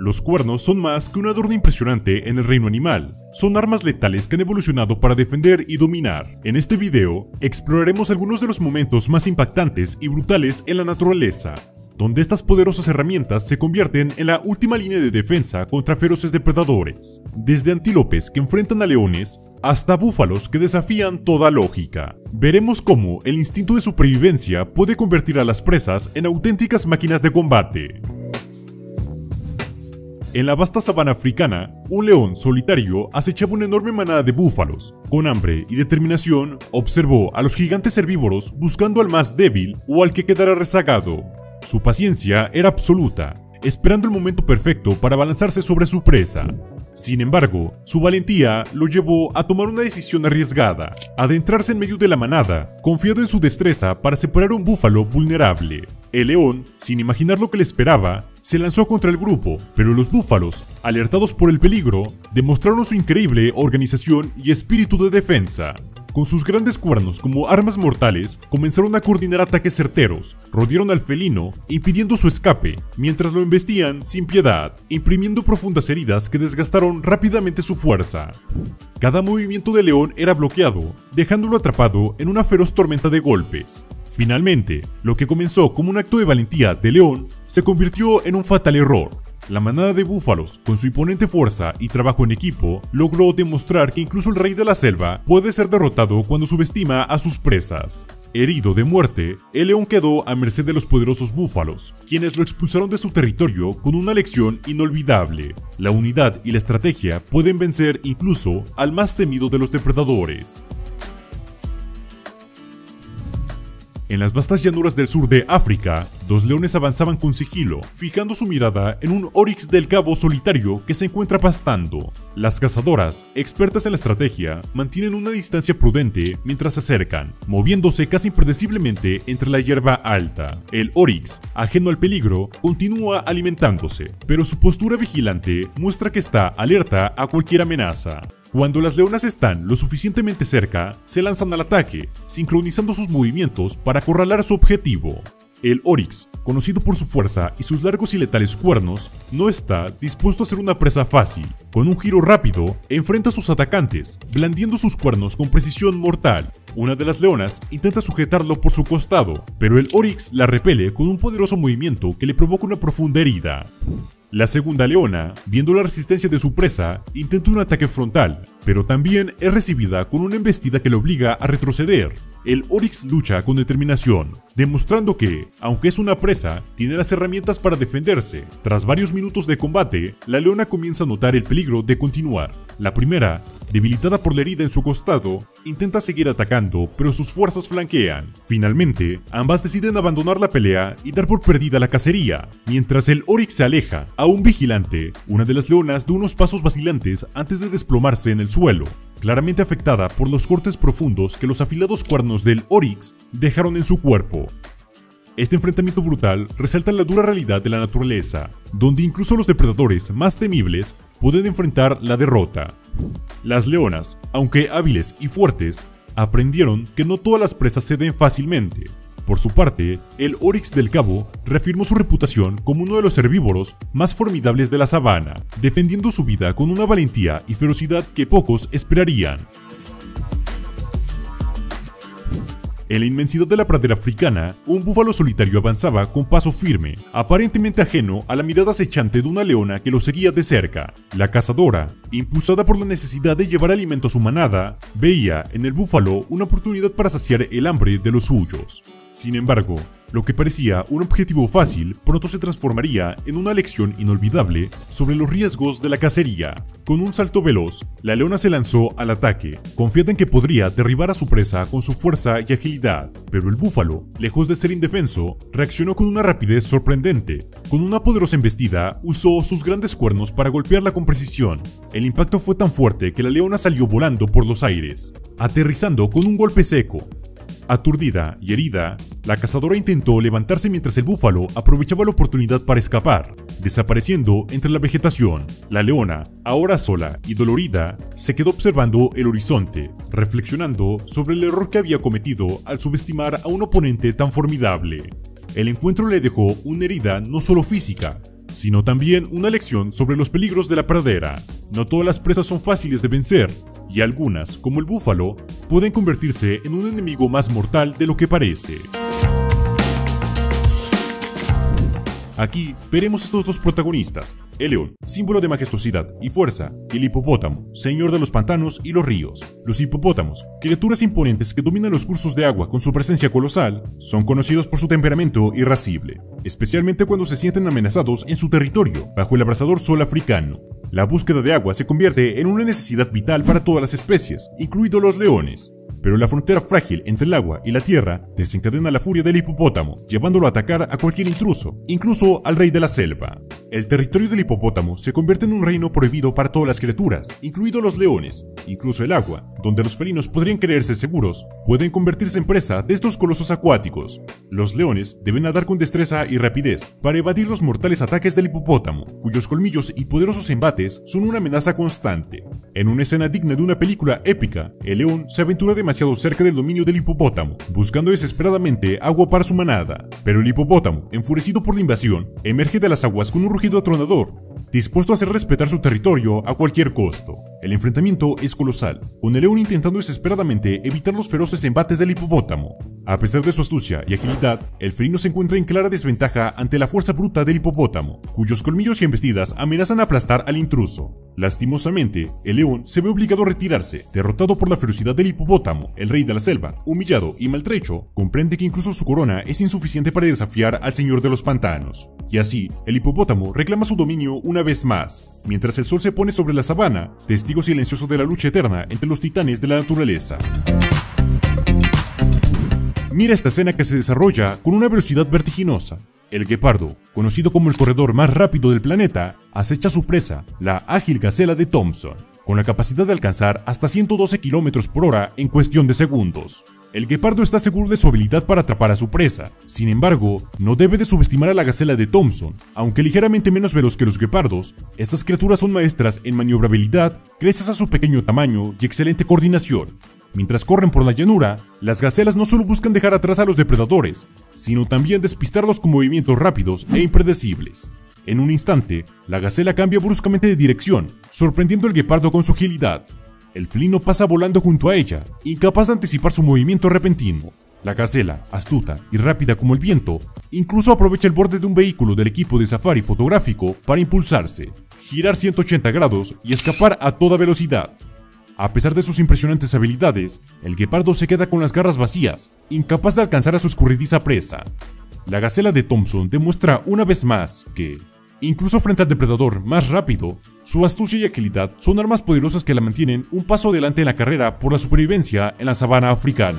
Los cuernos son más que un adorno impresionante en el reino animal, son armas letales que han evolucionado para defender y dominar. En este video, exploraremos algunos de los momentos más impactantes y brutales en la naturaleza, donde estas poderosas herramientas se convierten en la última línea de defensa contra feroces depredadores, desde antílopes que enfrentan a leones, hasta búfalos que desafían toda lógica. Veremos cómo el instinto de supervivencia puede convertir a las presas en auténticas máquinas de combate. En la vasta sabana africana, un león solitario acechaba una enorme manada de búfalos. Con hambre y determinación, observó a los gigantes herbívoros buscando al más débil o al que quedara rezagado. Su paciencia era absoluta, esperando el momento perfecto para abalanzarse sobre su presa. Sin embargo, su valentía lo llevó a tomar una decisión arriesgada, adentrarse en medio de la manada, confiado en su destreza para separar a un búfalo vulnerable. El león, sin imaginar lo que le esperaba, se lanzó contra el grupo, pero los búfalos, alertados por el peligro, demostraron su increíble organización y espíritu de defensa. Con sus grandes cuernos como armas mortales, comenzaron a coordinar ataques certeros, rodearon al felino, impidiendo su escape, mientras lo embestían sin piedad, imprimiendo profundas heridas que desgastaron rápidamente su fuerza. Cada movimiento del león era bloqueado, dejándolo atrapado en una feroz tormenta de golpes. Finalmente, lo que comenzó como un acto de valentía de león, se convirtió en un fatal error. La manada de búfalos, con su imponente fuerza y trabajo en equipo, logró demostrar que incluso el rey de la selva puede ser derrotado cuando subestima a sus presas. Herido de muerte, el león quedó a merced de los poderosos búfalos, quienes lo expulsaron de su territorio con una lección inolvidable. La unidad y la estrategia pueden vencer incluso al más temido de los depredadores. En las vastas llanuras del sur de África, dos leones avanzaban con sigilo, fijando su mirada en un orix del cabo solitario que se encuentra pastando. Las cazadoras, expertas en la estrategia, mantienen una distancia prudente mientras se acercan, moviéndose casi impredeciblemente entre la hierba alta. El orix, ajeno al peligro, continúa alimentándose, pero su postura vigilante muestra que está alerta a cualquier amenaza. Cuando las leonas están lo suficientemente cerca, se lanzan al ataque, sincronizando sus movimientos para acorralar su objetivo. El orix, conocido por su fuerza y sus largos y letales cuernos, no está dispuesto a ser una presa fácil. Con un giro rápido, enfrenta a sus atacantes, blandiendo sus cuernos con precisión mortal. Una de las leonas intenta sujetarlo por su costado, pero el orix la repele con un poderoso movimiento que le provoca una profunda herida. La segunda leona, viendo la resistencia de su presa, intenta un ataque frontal, pero también es recibida con una embestida que le obliga a retroceder. El orix lucha con determinación, demostrando que, aunque es una presa, tiene las herramientas para defenderse. Tras varios minutos de combate, la leona comienza a notar el peligro de continuar. La primera, debilitada por la herida en su costado, intenta seguir atacando, pero sus fuerzas flanquean. Finalmente, ambas deciden abandonar la pelea y dar por perdida la cacería. Mientras el orix se aleja, aún vigilante, una de las leonas da unos pasos vacilantes antes de desplomarse en el suelo, claramente afectada por los cortes profundos que los afilados cuernos del orix dejaron en su cuerpo. Este enfrentamiento brutal resalta la dura realidad de la naturaleza, donde incluso los depredadores más temibles pueden enfrentar la derrota. Las leonas, aunque hábiles y fuertes, aprendieron que no todas las presas ceden fácilmente. Por su parte, el orix del cabo reafirmó su reputación como uno de los herbívoros más formidables de la sabana, defendiendo su vida con una valentía y ferocidad que pocos esperarían. En la inmensidad de la pradera africana, un búfalo solitario avanzaba con paso firme, aparentemente ajeno a la mirada acechante de una leona que lo seguía de cerca. La cazadora, impulsada por la necesidad de llevar alimento a su manada, veía en el búfalo una oportunidad para saciar el hambre de los suyos. Sin embargo, lo que parecía un objetivo fácil pronto se transformaría en una lección inolvidable sobre los riesgos de la cacería. Con un salto veloz, la leona se lanzó al ataque, confiada en que podría derribar a su presa con su fuerza y agilidad, pero el búfalo, lejos de ser indefenso, reaccionó con una rapidez sorprendente. Con una poderosa embestida, usó sus grandes cuernos para golpearla con precisión. El impacto fue tan fuerte que la leona salió volando por los aires, aterrizando con un golpe seco. Aturdida y herida, la cazadora intentó levantarse mientras el búfalo aprovechaba la oportunidad para escapar, desapareciendo entre la vegetación. La leona, ahora sola y dolorida, se quedó observando el horizonte, reflexionando sobre el error que había cometido al subestimar a un oponente tan formidable. El encuentro le dejó una herida no solo física, sino también una lección sobre los peligros de la pradera. No todas las presas son fáciles de vencer, y algunas, como el búfalo, pueden convertirse en un enemigo más mortal de lo que parece. Aquí veremos a estos dos protagonistas, el león, símbolo de majestuosidad y fuerza, y el hipopótamo, señor de los pantanos y los ríos. Los hipopótamos, criaturas imponentes que dominan los cursos de agua con su presencia colosal, son conocidos por su temperamento irascible, especialmente cuando se sienten amenazados en su territorio, bajo el abrasador sol africano. La búsqueda de agua se convierte en una necesidad vital para todas las especies, incluidos los leones. Pero la frontera frágil entre el agua y la tierra desencadena la furia del hipopótamo, llevándolo a atacar a cualquier intruso, incluso al rey de la selva. El territorio del hipopótamo se convierte en un reino prohibido para todas las criaturas, incluidos los leones. Incluso el agua, donde los felinos podrían creerse seguros, pueden convertirse en presa de estos colosos acuáticos. Los leones deben nadar con destreza y rapidez para evadir los mortales ataques del hipopótamo, cuyos colmillos y poderosos embates son una amenaza constante. En una escena digna de una película épica, el león se aventura demasiado cerca del dominio del hipopótamo, buscando desesperadamente agua para su manada. Pero el hipopótamo, enfurecido por la invasión, emerge de las aguas con un rugido atronador, dispuesto a hacer respetar su territorio a cualquier costo. El enfrentamiento es colosal, con el león intentando desesperadamente evitar los feroces embates del hipopótamo. A pesar de su astucia y agilidad, el felino se encuentra en clara desventaja ante la fuerza bruta del hipopótamo, cuyos colmillos y embestidas amenazan aplastar al intruso. Lastimosamente, el león se ve obligado a retirarse, derrotado por la ferocidad del hipopótamo. El rey de la selva, humillado y maltrecho, comprende que incluso su corona es insuficiente para desafiar al señor de los pantanos. Y así, el hipopótamo reclama su dominio una vez más, mientras el sol se pone sobre la sabana, testigo silencioso de la lucha eterna entre los titanes de la naturaleza. Mira esta escena que se desarrolla con una velocidad vertiginosa. El guepardo, conocido como el corredor más rápido del planeta, acecha a su presa, la ágil gacela de Thompson, con la capacidad de alcanzar hasta 112 km por hora en cuestión de segundos. El guepardo está seguro de su habilidad para atrapar a su presa, sin embargo, no debe de subestimar a la gacela de Thompson. Aunque ligeramente menos veloz que los guepardos, estas criaturas son maestras en maniobrabilidad gracias a su pequeño tamaño y excelente coordinación. Mientras corren por la llanura, las gacelas no solo buscan dejar atrás a los depredadores, sino también despistarlos con movimientos rápidos e impredecibles. En un instante, la gacela cambia bruscamente de dirección, sorprendiendo al guepardo con su agilidad. El felino pasa volando junto a ella, incapaz de anticipar su movimiento repentino. La gacela, astuta y rápida como el viento, incluso aprovecha el borde de un vehículo del equipo de safari fotográfico para impulsarse, girar 180 grados y escapar a toda velocidad. A pesar de sus impresionantes habilidades, el guepardo se queda con las garras vacías, incapaz de alcanzar a su escurridiza presa. La gacela de Thompson demuestra una vez más que, incluso frente al depredador más rápido, su astucia y agilidad son armas poderosas que la mantienen un paso adelante en la carrera por la supervivencia en la sabana africana.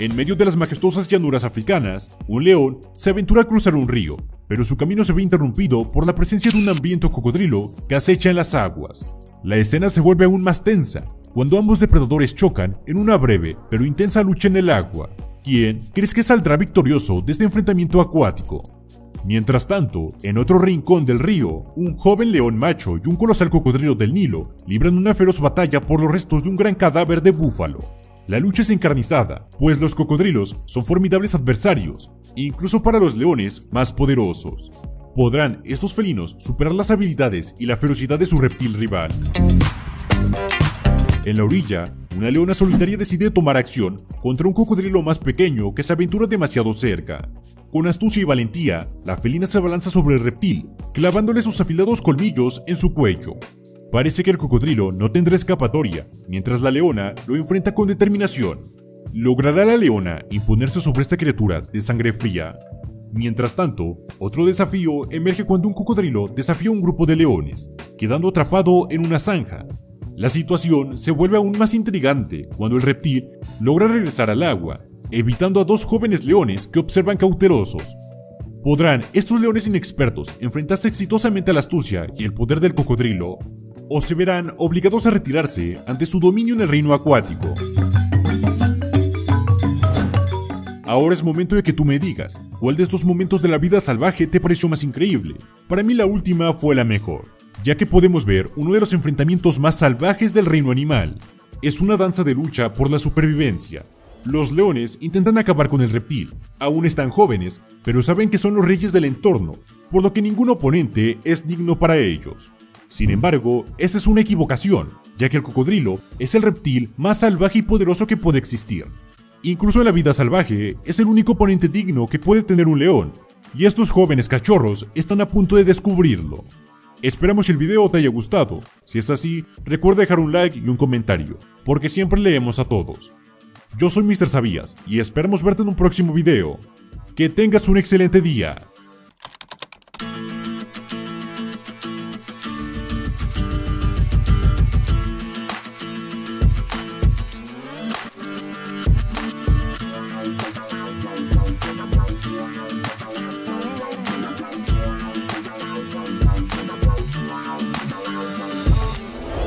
En medio de las majestuosas llanuras africanas, un león se aventura a cruzar un río, pero su camino se ve interrumpido por la presencia de un hambriento cocodrilo que acecha en las aguas. La escena se vuelve aún más tensa cuando ambos depredadores chocan en una breve pero intensa lucha en el agua. ¿Quién crees que saldrá victorioso de este enfrentamiento acuático? Mientras tanto, en otro rincón del río, un joven león macho y un colosal cocodrilo del Nilo libran una feroz batalla por los restos de un gran cadáver de búfalo. La lucha es encarnizada, pues los cocodrilos son formidables adversarios, incluso para los leones más poderosos. ¿Podrán estos felinos superar las habilidades y la ferocidad de su reptil rival? En la orilla, una leona solitaria decide tomar acción contra un cocodrilo más pequeño que se aventura demasiado cerca. Con astucia y valentía, la felina se abalanza sobre el reptil, clavándole sus afilados colmillos en su cuello. Parece que el cocodrilo no tendrá escapatoria, mientras la leona lo enfrenta con determinación. ¿Logrará la leona imponerse sobre esta criatura de sangre fría? Mientras tanto, otro desafío emerge cuando un cocodrilo desafía a un grupo de leones, quedando atrapado en una zanja. La situación se vuelve aún más intrigante cuando el reptil logra regresar al agua, evitando a dos jóvenes leones que observan cautelosos. ¿Podrán estos leones inexpertos enfrentarse exitosamente a la astucia y el poder del cocodrilo? ¿O se verán obligados a retirarse ante su dominio en el reino acuático? Ahora es momento de que tú me digas, ¿cuál de estos momentos de la vida salvaje te pareció más increíble? Para mí la última fue la mejor, ya que podemos ver uno de los enfrentamientos más salvajes del reino animal. Es una danza de lucha por la supervivencia. Los leones intentan acabar con el reptil. Aún están jóvenes, pero saben que son los reyes del entorno, por lo que ningún oponente es digno para ellos. Sin embargo, esta es una equivocación, ya que el cocodrilo es el reptil más salvaje y poderoso que puede existir. Incluso en la vida salvaje, es el único oponente digno que puede tener un león, y estos jóvenes cachorros están a punto de descubrirlo. Esperamos que el video te haya gustado. Si es así, recuerda dejar un like y un comentario, porque siempre leemos a todos. Yo soy Mr. Sabías y esperamos verte en un próximo video. Que tengas un excelente día.